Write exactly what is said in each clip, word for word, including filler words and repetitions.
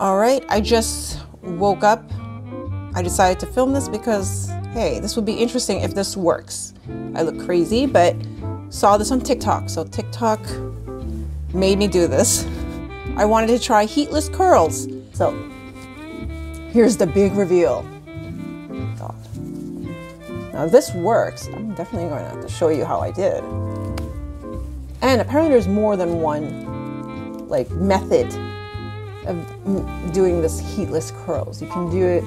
All right, I just woke up. I decided to film this because, hey, this would be interesting if this works. I look crazy, but saw this on TikTok, so TikTok made me do this. I wanted to try heatless curls. So here's the big reveal. Now if this works, I'm definitely going to have to show you how I did. And apparently there's more than one like method of doing this heatless curls. You can do it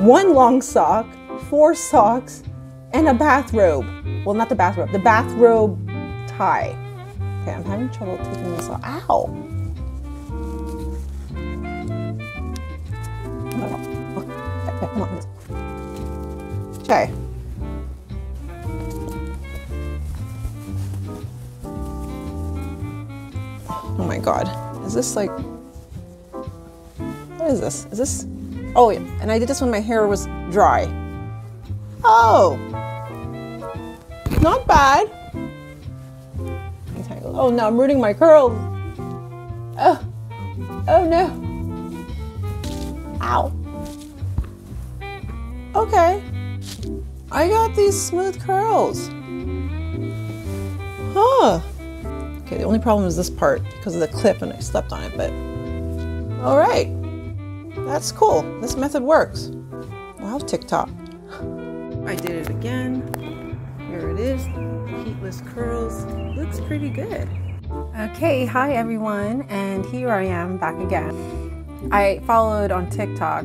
one long sock, four socks, and a bathrobe. Well, not the bathrobe, the bathrobe tie. Okay, I'm having trouble taking this off. Ow! Okay. Oh my God. Is this like, what is this? Is this, oh yeah. And I did this when my hair was dry. Oh, not bad. Oh no, I'm rooting my curls. Oh, oh no. Ow. Okay. I got these smooth curls. Huh. Okay, the only problem is this part because of the clip and I slept on it, but all right. That's cool. This method works. Wow, TikTok. I did it again. Here it is. Heatless curls. Looks pretty good. Okay, hi everyone, and here I am back again. I followed on TikTok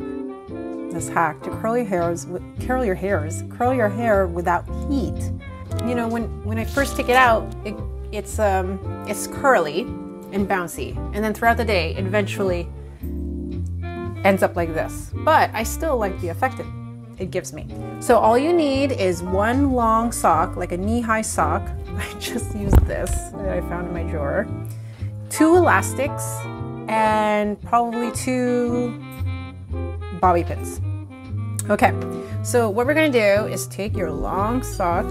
this hack to curl your hairs, curl your hairs, curl your hair without heat. You know, when when I first take it out, it, it's um it's curly and bouncy, and then throughout the day, it eventually ends up like this. But I still like the effect it it gives me. So all you need is one long sock, like a knee-high sock. I just used this that I found in my drawer. Two elastics and probably two bobby pins. Okay, so what we're gonna do is take your long sock,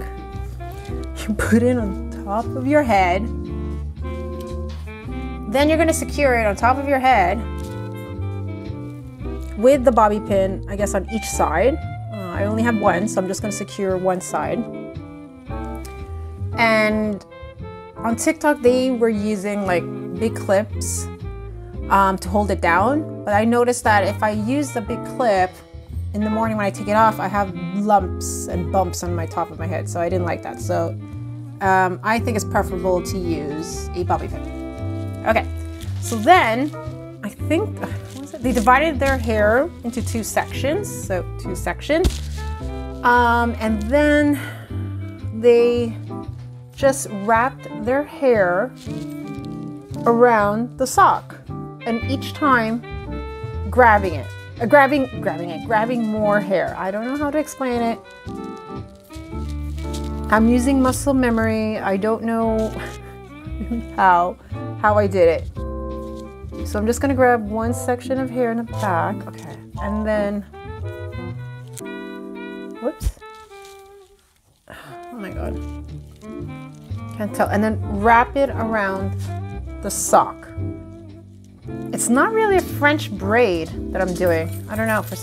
you put it on top of your head, then you're gonna secure it on top of your head with the bobby pin, I guess on each side. Uh, I only have one, so I'm just gonna secure one side. And on TikTok, they were using like big clips um, to hold it down. But I noticed that if I use the big clip in the morning when I take it off, I have lumps and bumps on my top of my head. So I didn't like that. So um, I think it's preferable to use a bobby pin. Okay, so then I think what was it? They divided their hair into two sections. So two sections. Um, and then they just wrapped their hair around the sock, and each time grabbing it, uh, grabbing, grabbing it, grabbing more hair. I don't know how to explain it. I'm using muscle memory. I don't know how, how I did it. So I'm just gonna grab one section of hair in the back, okay, and then, whoops. Oh my God. Can't tell. And then wrap it around the sock. It's not really a French braid that I'm doing. I don't know. For,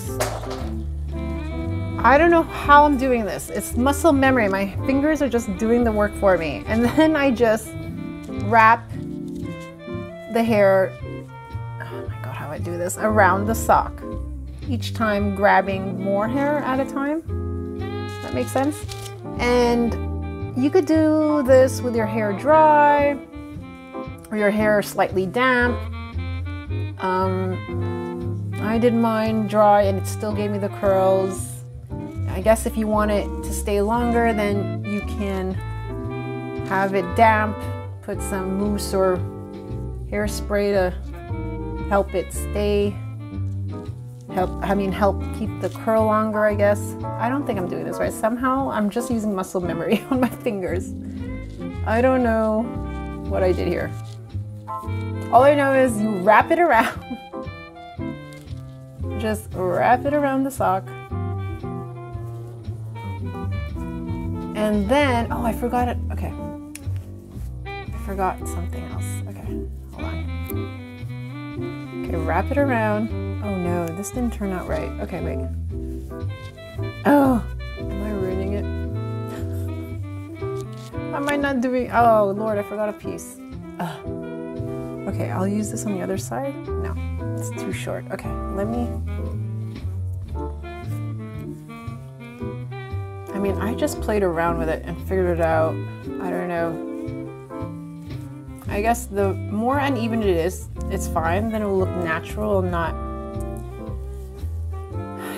I don't know how I'm doing this. It's muscle memory. My fingers are just doing the work for me. And then I just wrap the hair. Oh my God, how do I do this? Around the sock. Each time grabbing more hair at a time. Does that make sense? And you could do this with your hair dry or your hair slightly damp. Um, I did mine dry and it still gave me the curls. I guess if you want it to stay longer, then you can have it damp, put some mousse or hairspray to help it stay, help, I mean, help keep the curl longer, I guess. I don't think I'm doing this right. Somehow I'm just using muscle memory on my fingers. I don't know what I did here. All I know is you wrap it around. Just wrap it around the sock. And then, oh, I forgot it. Okay. I forgot something else. Okay, hold on. Okay, wrap it around. Oh no, this didn't turn out right. Okay, wait. Oh, am I ruining it? I might not do it. Oh Lord, I forgot a piece. Ugh. Okay, I'll use this on the other side. No, it's too short. Okay, let me. I mean, I just played around with it and figured it out. I don't know. I guess the more uneven it is, it's fine. Then it will look natural and not.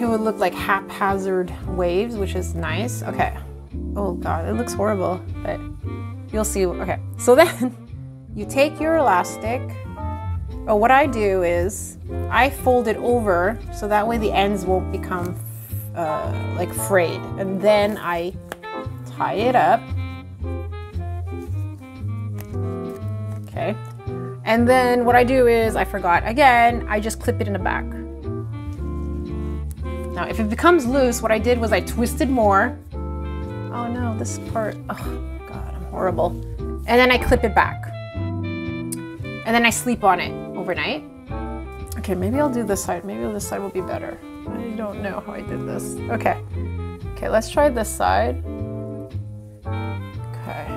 It would look like haphazard waves, which is nice. Okay. Oh God, it looks horrible, but you'll see. Okay. So then you take your elastic. Oh, what I do is I fold it over so that way the ends won't become uh, like frayed. And then I tie it up. Okay. And then what I do is, I forgot again, I just clip it in the back. Now, if it becomes loose, what I did was I twisted more. Oh no, this part, oh God, I'm horrible. And then I clip it back. And then I sleep on it overnight. Okay, maybe I'll do this side. Maybe this side will be better. I don't know how I did this. Okay. Okay, let's try this side. Okay.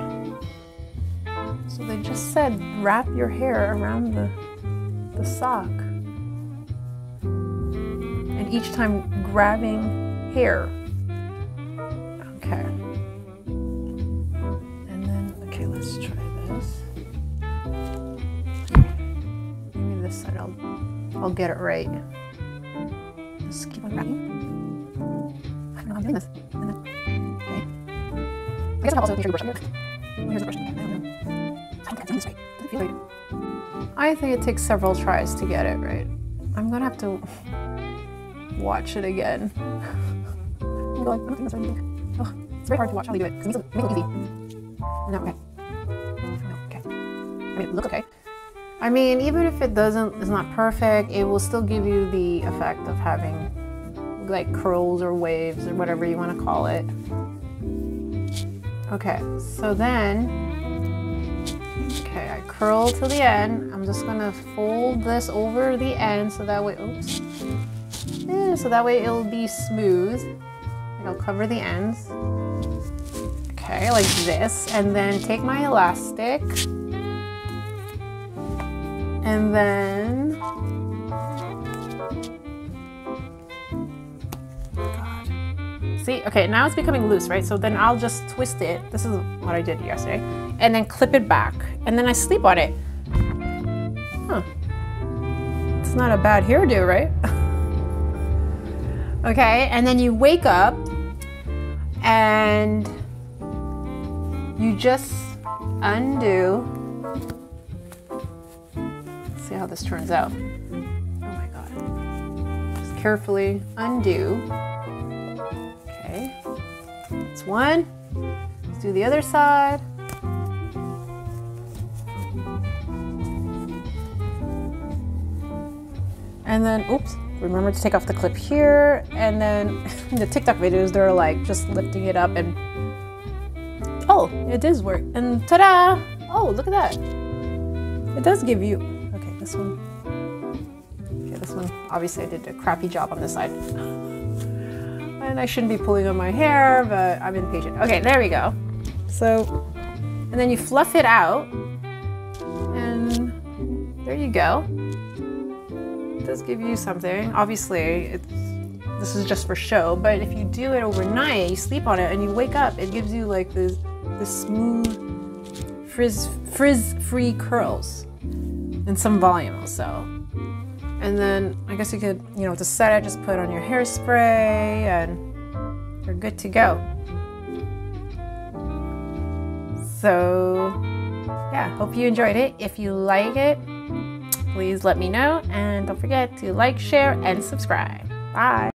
So they just said, wrap your hair around the, the sock. And each time grabbing hair. Okay. And then, okay, let's try this. Maybe this side, I'll, I'll get it right. Just keep on grabbing. I don't know how I'm doing this. And then, okay. I guess I'll also make sure you brush it. Here's the brush. I don't know. I don't think I'm doing this right. Doesn't feel right. I think it takes several tries to get it right. I'm gonna have to watch it again. I'm going, I'm not doing this. It's very hard to watch how they do it. It makes it, make it easy. No, okay. No, okay. I mean, it looks okay. I mean, even if it doesn't, it's not perfect, it will still give you the effect of having like curls or waves or whatever you want to call it. Okay, so then, okay, I curl to the end. I'm just gonna fold this over the end so that way, oops. Yeah, so that way it'll be smooth. It'll cover the ends. Okay, like this. And then take my elastic. And then... God. See, okay, now it's becoming loose, right? So then I'll just twist it. This is what I did yesterday. And then clip it back. And then I sleep on it. Huh. It's not a bad hairdo, right? Okay, and then you wake up and you just undo. Let's see how this turns out. Oh my God. Just carefully undo. Okay, that's one. Let's do the other side. And then, oops. Remember to take off the clip here, and then in the TikTok videos, they're like just lifting it up and, oh, it does work. And ta-da! Oh, look at that. It does give you, okay, this one. Okay, this one, obviously I did a crappy job on this side. And I shouldn't be pulling on my hair, but I'm impatient. Okay, there we go. So, and then you fluff it out, and there you go. Does give you something. Obviously, it's, this is just for show, but if you do it overnight, you sleep on it, and you wake up, it gives you like this, this smooth, frizz, frizz-free curls, and some volume also. And then, I guess you could, you know, to set it, just put on your hairspray, and you're good to go. So, yeah, hope you enjoyed it. If you like it, please let me know, and don't forget to like, share, and subscribe. Bye!